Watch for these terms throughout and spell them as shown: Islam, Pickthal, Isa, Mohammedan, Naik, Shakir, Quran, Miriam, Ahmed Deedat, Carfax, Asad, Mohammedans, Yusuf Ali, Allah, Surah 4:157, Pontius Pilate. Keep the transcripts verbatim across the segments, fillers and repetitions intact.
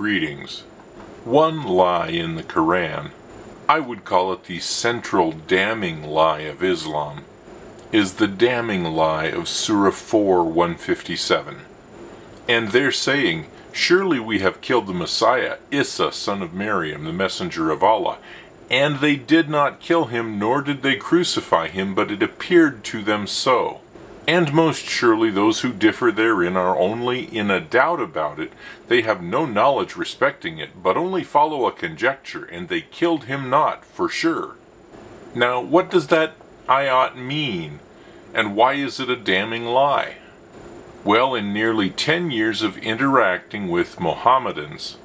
greetings. One lie in the Quran, I would call it the central damning lie of Islam, is the damning lie of Surah four one fifty-seven. And they're saying, surely we have killed the Messiah, Isa, son of Miriam, the messenger of Allah. And they did not kill him, nor did they crucify him, but it appeared to them so. And most surely those who differ therein are only in a doubt about it. They have no knowledge respecting it, but only follow a conjecture, and they killed him not, for sure. Now, what does that ayat mean? And why is it a damning lie? Well, in nearly ten years of interacting with Mohammedans,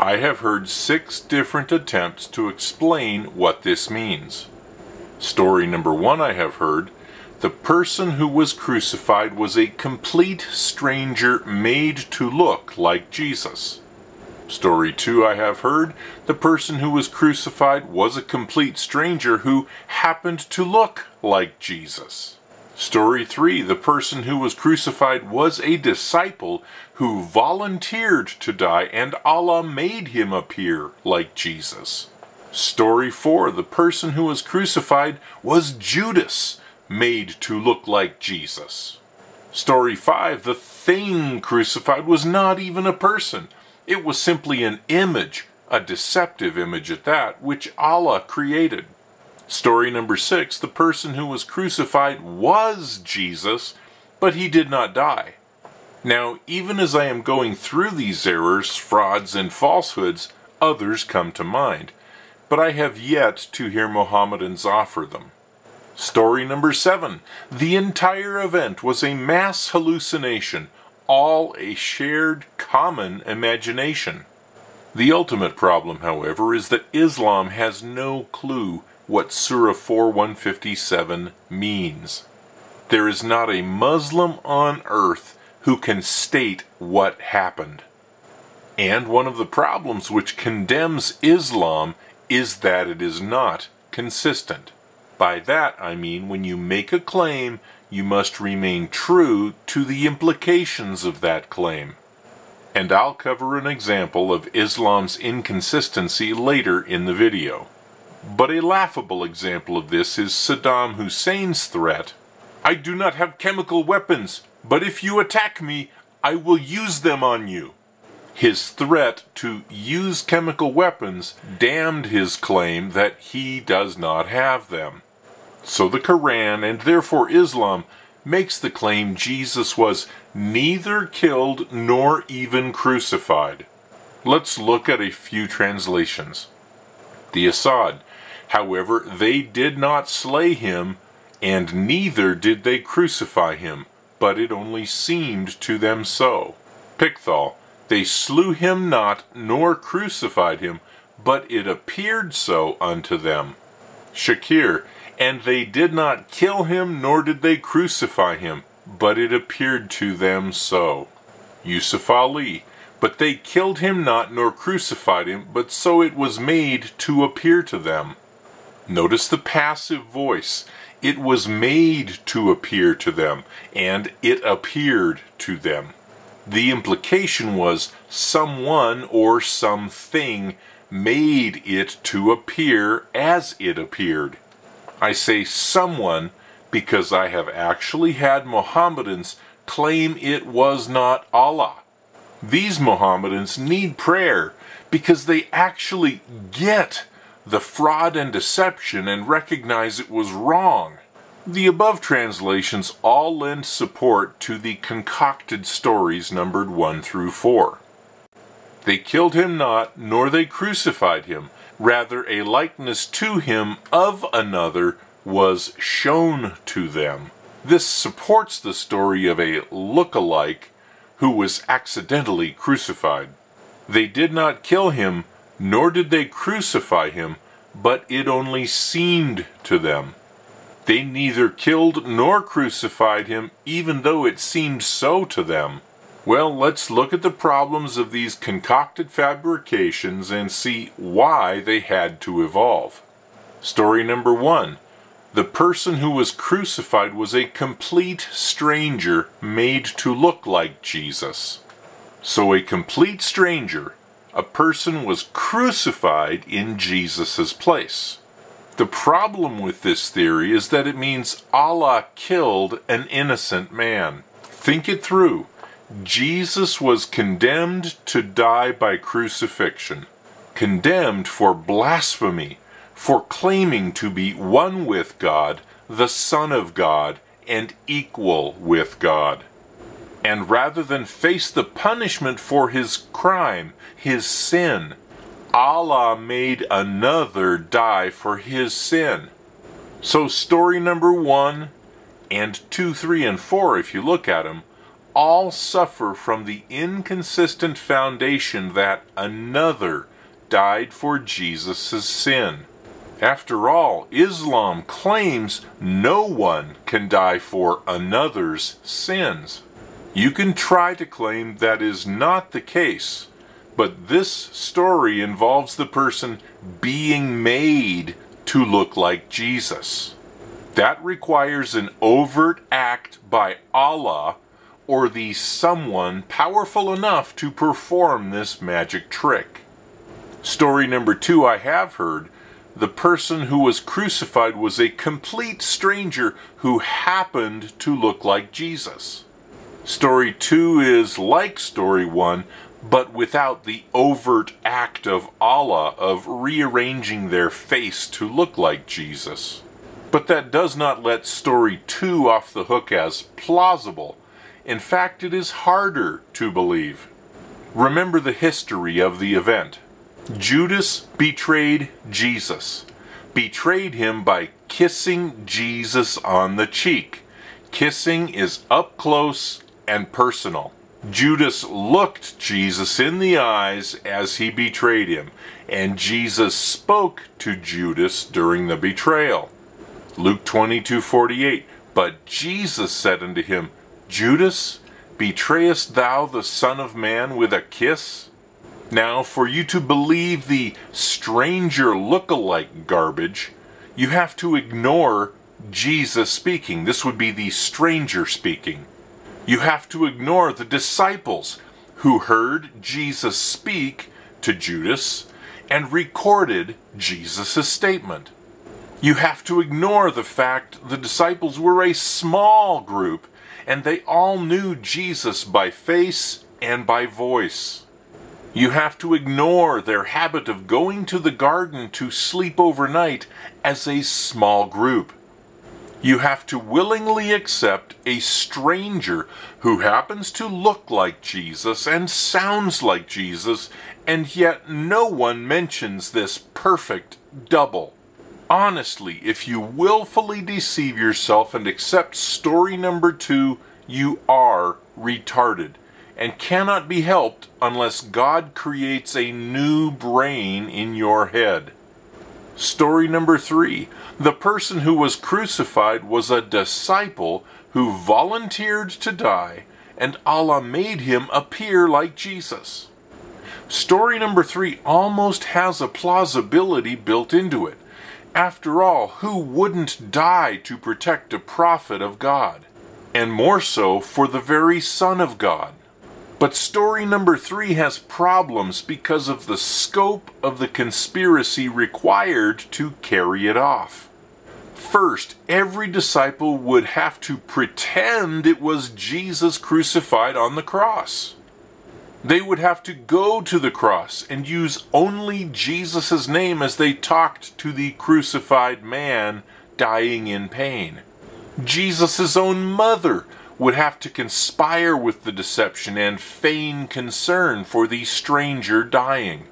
I have heard six different attempts to explain what this means. Story number one I have heard, the person who was crucified was a complete stranger made to look like Jesus. Story two I have heard, the person who was crucified was a complete stranger who happened to look like Jesus. Story three, the person who was crucified was a disciple who volunteered to die and Allah made him appear like Jesus. Story four, the person who was crucified was Judas, made to look like Jesus. Story five, the thing crucified was not even a person. It was simply an image, a deceptive image at that, which Allah created. Story number six, the person who was crucified was Jesus, but he did not die. Now, even as I am going through these errors, frauds, and falsehoods, others come to mind, but I have yet to hear Mohammedans offer them. Story number seven, the entire event was a mass hallucination, all a shared common imagination. The ultimate problem, however, is that Islam has no clue what Surah four one fifty-seven means. There is not a Muslim on earth who can state what happened. And one of the problems which condemns Islam is that it is not consistent. By that I mean when you make a claim, you must remain true to the implications of that claim. And I'll cover an example of Islam's inconsistency later in the video. But a laughable example of this is Saddam Hussein's threat, "I do not have chemical weapons, but if you attack me, I will use them on you." His threat to use chemical weapons damned his claim that he does not have them. So the Quran, and therefore Islam, makes the claim Jesus was neither killed nor even crucified. Let's look at a few translations. The Asad, however, they did not slay him, and neither did they crucify him, but it only seemed to them so. Pickthal, they slew him not, nor crucified him, but it appeared so unto them. Shakir, and they did not kill him, nor did they crucify him, but it appeared to them so. Yusuf Ali, but they killed him not, nor crucified him, but so it was made to appear to them. Notice the passive voice. It was made to appear to them, and it appeared to them. The implication was someone or something made it to appear as it appeared. I say someone because I have actually had Mohammedans claim it was not Allah. These Mohammedans need prayer because they actually get the fraud and deception and recognize it was wrong. The above translations all lend support to the concocted stories numbered one through four. They killed him not, nor they crucified him. Rather, a likeness to him of another was shown to them. This supports the story of a look-alike who was accidentally crucified. They did not kill him, nor did they crucify him, but it only seemed to them. They neither killed nor crucified him, even though it seemed so to them. Well, let's look at the problems of these concocted fabrications and see why they had to evolve. Story number one. The person who was crucified was a complete stranger made to look like Jesus. So a complete stranger, a person was crucified in Jesus' place. The problem with this theory is that it means Allah killed an innocent man. Think it through. Jesus was condemned to die by crucifixion. Condemned for blasphemy, for claiming to be one with God, the Son of God, and equal with God. And rather than face the punishment for his crime, his sin, Allah made another die for his sin. So story number one and two, three, and four, if you look at them, all suffer from the inconsistent foundation that another died for Jesus' sin. After all, Islam claims no one can die for another's sins. You can try to claim that is not the case. But this story involves the person being made to look like Jesus. That requires an overt act by Allah or the someone powerful enough to perform this magic trick. Story number two I have heard, the person who was crucified was a complete stranger who happened to look like Jesus. Story two is like story one, but without the overt act of Allah of rearranging their face to look like Jesus. But that does not let story two off the hook as plausible. In fact, it is harder to believe. Remember the history of the event. Judas betrayed Jesus, betrayed him by kissing Jesus on the cheek. Kissing is up close and personal. Judas looked Jesus in the eyes as he betrayed him, and Jesus spoke to Judas during the betrayal. Luke twenty-two forty-eight, but Jesus said unto him, Judas, betrayest thou the Son of Man with a kiss? Now, for you to believe the stranger look-alike garbage, you have to ignore Jesus speaking. This would be the stranger speaking. You have to ignore the disciples who heard Jesus speak to Judas and recorded Jesus' statement. You have to ignore the fact the disciples were a small group and they all knew Jesus by face and by voice. You have to ignore their habit of going to the garden to sleep overnight as a small group. You have to willingly accept a stranger who happens to look like Jesus and sounds like Jesus, and yet no one mentions this perfect double. Honestly, if you willfully deceive yourself and accept story number two, you are retarded and cannot be helped unless God creates a new brain in your head. Story number three, the person who was crucified was a disciple who volunteered to die, and Allah made him appear like Jesus. Story number three almost has a plausibility built into it. After all, who wouldn't die to protect a prophet of God? And more so for the very Son of God. But story number three has problems because of the scope of the conspiracy required to carry it off. First, every disciple would have to pretend it was Jesus crucified on the cross. They would have to go to the cross and use only Jesus' name as they talked to the crucified man dying in pain. Jesus' own mother would have to conspire with the deception and feign concern for the stranger dying.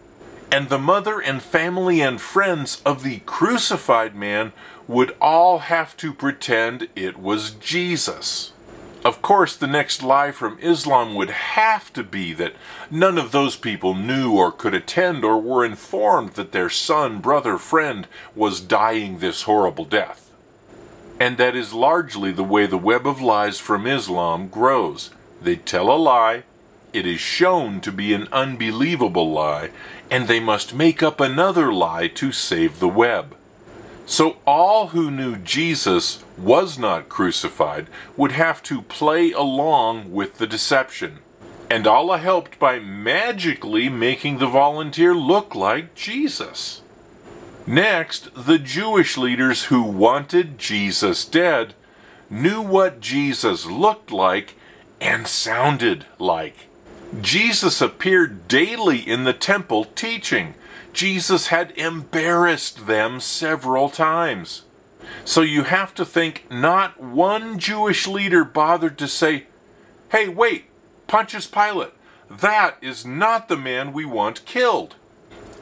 And the mother and family and friends of the crucified man would all have to pretend it was Jesus. Of course, the next lie from Islam would have to be that none of those people knew or could attend or were informed that their son, brother, friend was dying this horrible death. And that is largely the way the web of lies from Islam grows. They tell a lie, it is shown to be an unbelievable lie, and they must make up another lie to save the web. So all who knew Jesus was not crucified would have to play along with the deception. And Allah helped by magically making the volunteer look like Jesus. Next, the Jewish leaders who wanted Jesus dead knew what Jesus looked like and sounded like. Jesus appeared daily in the temple teaching. Jesus had embarrassed them several times. So you have to think not one Jewish leader bothered to say, "Hey, wait, Pontius Pilate, that is not the man we want killed."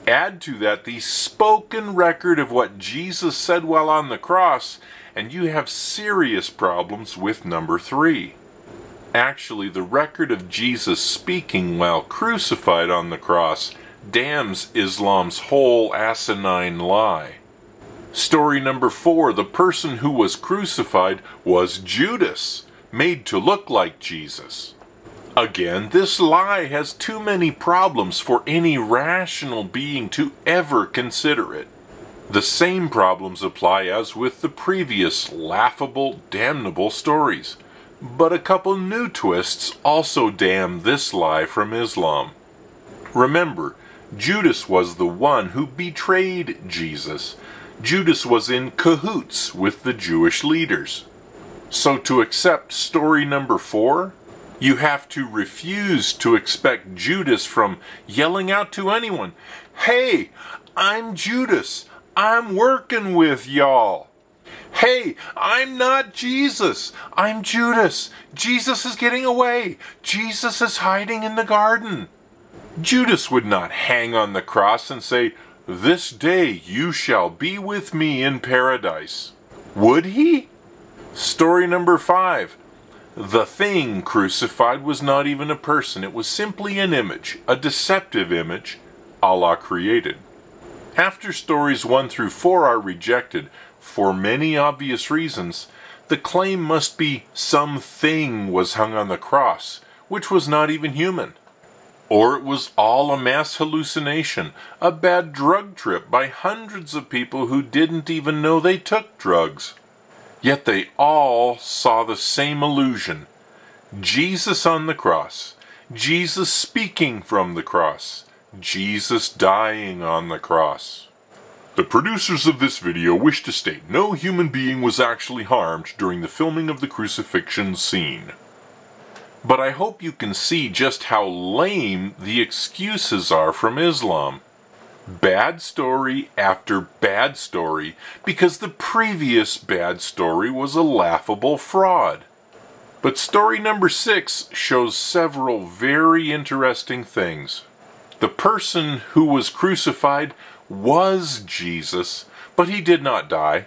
Add to that the spoken record of what Jesus said while on the cross, and you have serious problems with number three. Actually, the record of Jesus speaking while crucified on the cross damns Islam's whole asinine lie. Story number four, the person who was crucified was Judas, made to look like Jesus. Again, this lie has too many problems for any rational being to ever consider it. The same problems apply as with the previous laughable, damnable stories. But a couple new twists also damn this lie from Islam. Remember, Judas was the one who betrayed Jesus. Judas was in cahoots with the Jewish leaders. So to accept story number four, you have to refuse to expect Judas from yelling out to anyone, "Hey, I'm Judas. I'm working with y'all. Hey, I'm not Jesus. I'm Judas. Jesus is getting away. Jesus is hiding in the garden." Judas would not hang on the cross and say, "This day you shall be with me in paradise." Would he? Story number five. The thing crucified was not even a person. It was simply an image, a deceptive image Allah created. After stories one through four are rejected, for many obvious reasons, the claim must be something was hung on the cross, which was not even human. Or it was all a mass hallucination, a bad drug trip by hundreds of people who didn't even know they took drugs. Yet they all saw the same illusion. Jesus on the cross. Jesus speaking from the cross. Jesus dying on the cross. The producers of this video wish to state no human being was actually harmed during the filming of the crucifixion scene. But I hope you can see just how lame the excuses are from Islam. Bad story after bad story, because the previous bad story was a laughable fraud. But story number six shows several very interesting things. The person who was crucified was Jesus, but he did not die.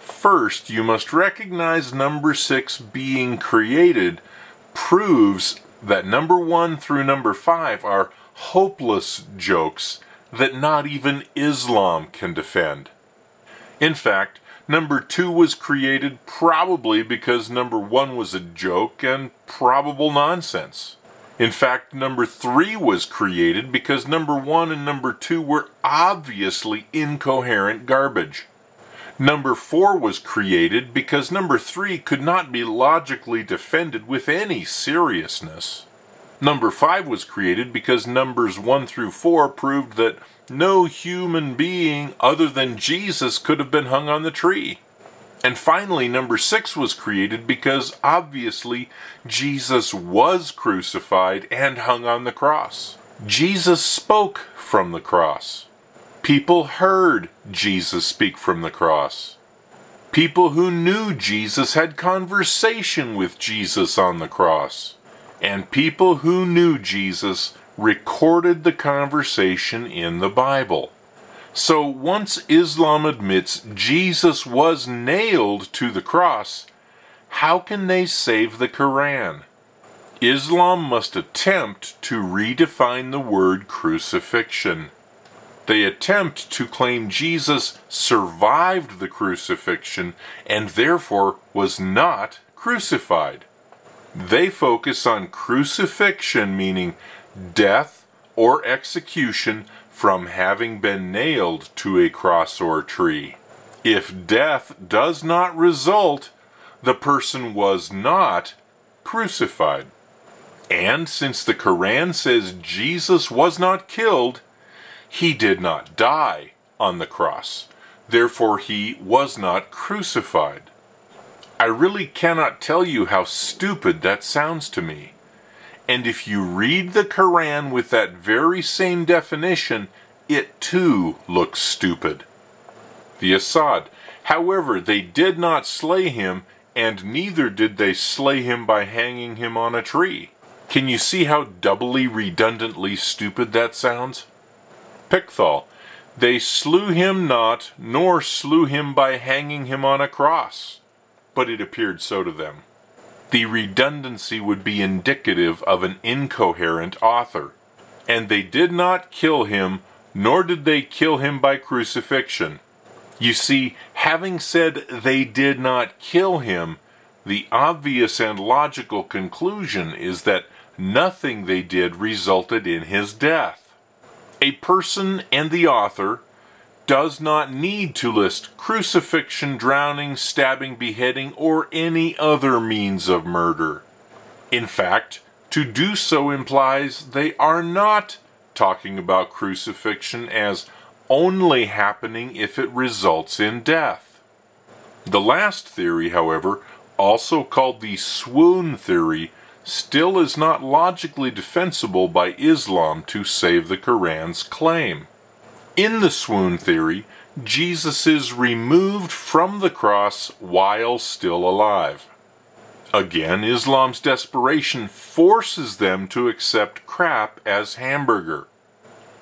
First, you must recognize number six being created proves that number one through number five are hopeless jokes that not even Islam can defend. In fact, number two was created probably because number one was a joke and probable nonsense. In fact, number three was created because number one and number two were obviously incoherent garbage. Number four was created because number three could not be logically defended with any seriousness. Number five was created because numbers one through four proved that no human being other than Jesus could have been hung on the tree. And finally, number six was created because obviously Jesus was crucified and hung on the cross. Jesus spoke from the cross. People heard Jesus speak from the cross. People who knew Jesus had conversation with Jesus on the cross. And people who knew Jesus recorded the conversation in the Bible. So once Islam admits Jesus was nailed to the cross, how can they save the Quran? Islam must attempt to redefine the word crucifixion. They attempt to claim Jesus survived the crucifixion and therefore was not crucified. They focus on crucifixion, meaning death or execution from having been nailed to a cross or tree. If death does not result, the person was not crucified. And since the Quran says Jesus was not killed, he did not die on the cross. Therefore, he was not crucified. I really cannot tell you how stupid that sounds to me. And if you read the Quran with that very same definition, it too looks stupid. The Asad, however, they did not slay him, and neither did they slay him by hanging him on a tree. Can you see how doubly redundantly stupid that sounds? Pickthal, they slew him not, nor slew him by hanging him on a cross, but it appeared so to them. The redundancy would be indicative of an incoherent author. And they did not kill him, nor did they kill him by crucifixion. You see, having said they did not kill him, the obvious and logical conclusion is that nothing they did resulted in his death. A person and the author does not need to list crucifixion, drowning, stabbing, beheading, or any other means of murder. In fact, to do so implies they are not talking about crucifixion as only happening if it results in death. The last theory, however, also called the swoon theory, still is not logically defensible by Islam to save the Quran's claim. In the swoon theory, Jesus is removed from the cross while still alive. Again, Islam's desperation forces them to accept crap as hamburger.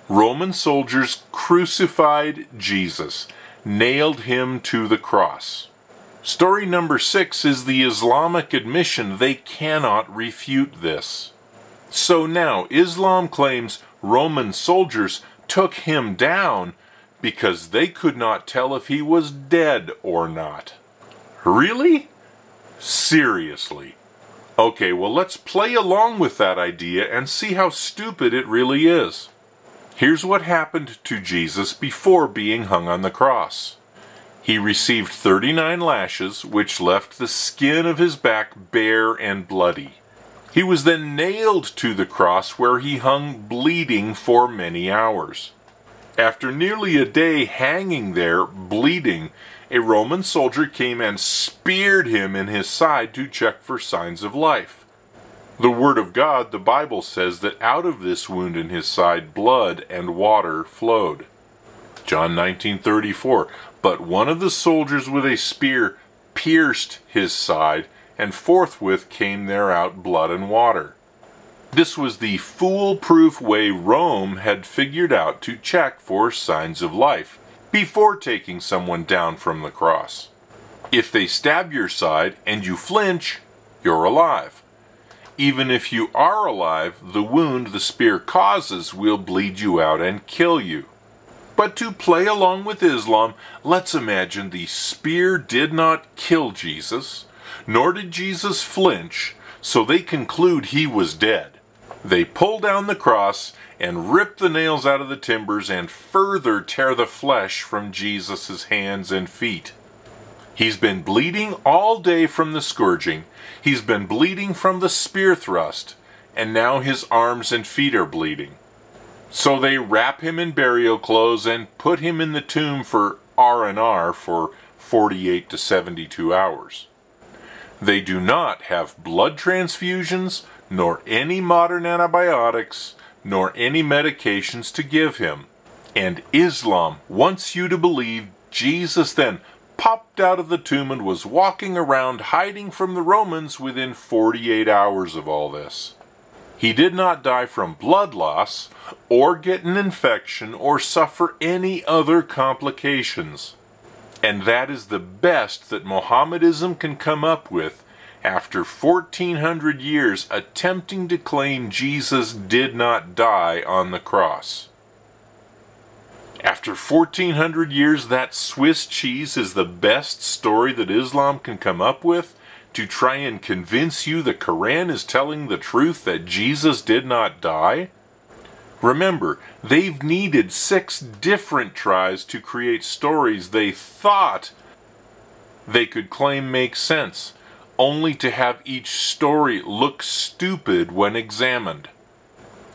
Roman soldiers crucified Jesus, nailed him to the cross. Story number six is the Islamic admission they cannot refute this. So now, Islam claims Roman soldiers took him down because they could not tell if he was dead or not. Really? Seriously. Okay, well, let's play along with that idea and see how stupid it really is. Here's what happened to Jesus before being hung on the cross. He received thirty-nine lashes, which left the skin of his back bare and bloody. He was then nailed to the cross, where he hung bleeding for many hours. After nearly a day hanging there, bleeding, a Roman soldier came and speared him in his side to check for signs of life. The Word of God, the Bible, says that out of this wound in his side, blood and water flowed. John nineteen thirty-four, but one of the soldiers with a spear pierced his side, and forthwith came there out blood and water. This was the foolproof way Rome had figured out to check for signs of life before taking someone down from the cross. If they stab your side and you flinch, you're alive. Even if you are alive, the wound the spear causes will bleed you out and kill you. But to play along with Islam, let's imagine the spear did not kill Jesus, nor did Jesus flinch, so they conclude he was dead. They pull down the cross and rip the nails out of the timbers and further tear the flesh from Jesus' hands and feet. He's been bleeding all day from the scourging, he's been bleeding from the spear thrust, and now his arms and feet are bleeding. So they wrap him in burial clothes and put him in the tomb for R and R for forty-eight to seventy-two hours. They do not have blood transfusions, nor any modern antibiotics, nor any medications to give him. And Islam wants you to believe Jesus then popped out of the tomb and was walking around hiding from the Romans within forty-eight hours of all this. He did not die from blood loss, or get an infection, or suffer any other complications. And that is the best that Mohammedanism can come up with after fourteen hundred years attempting to claim Jesus did not die on the cross. After fourteen hundred years, that Swiss cheese is the best story that Islam can come up with to try and convince you the Quran is telling the truth that Jesus did not die? Remember, they've needed six different tries to create stories they thought they could claim make sense, only to have each story look stupid when examined.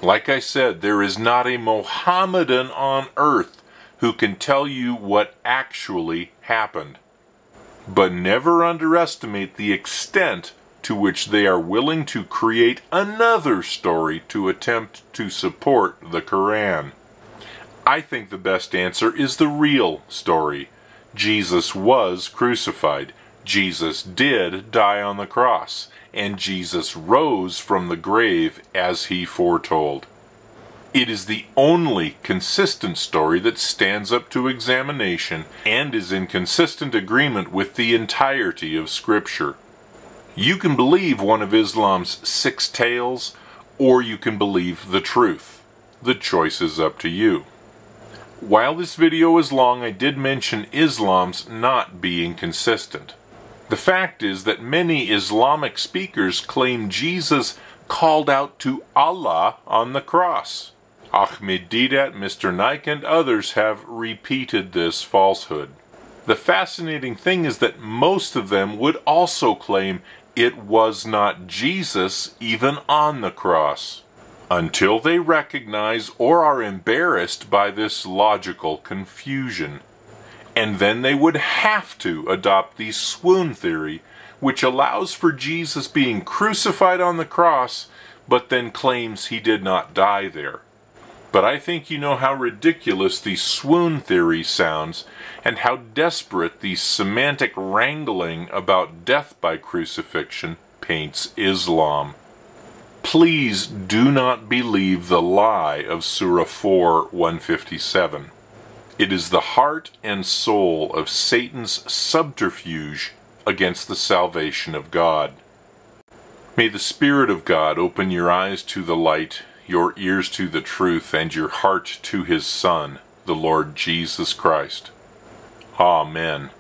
Like I said, there is not a Mohammedan on earth who can tell you what actually happened. But never underestimate the extent to which they are willing to create another story to attempt to support the Quran. I think the best answer is the real story. Jesus was crucified, Jesus did die on the cross, and Jesus rose from the grave as he foretold. It is the only consistent story that stands up to examination and is in consistent agreement with the entirety of Scripture. You can believe one of Islam's six tales, or you can believe the truth. The choice is up to you. While this video is long, I did mention Islam's not being consistent. The fact is that many Islamic speakers claim Jesus called out to Allah on the cross. Ahmed Deedat, Mister Naik, and others have repeated this falsehood. The fascinating thing is that most of them would also claim it was not Jesus even on the cross, until they recognize or are embarrassed by this logical confusion. And then they would have to adopt the swoon theory, which allows for Jesus being crucified on the cross, but then claims he did not die there. But I think you know how ridiculous the swoon theory sounds, and how desperate the semantic wrangling about death by crucifixion paints Islam. Please do not believe the lie of Surah four one fifty-seven. It is the heart and soul of Satan's subterfuge against the salvation of God. May the Spirit of God open your eyes to the light, your ears to the truth, and your heart to His Son, the Lord Jesus Christ. Amen.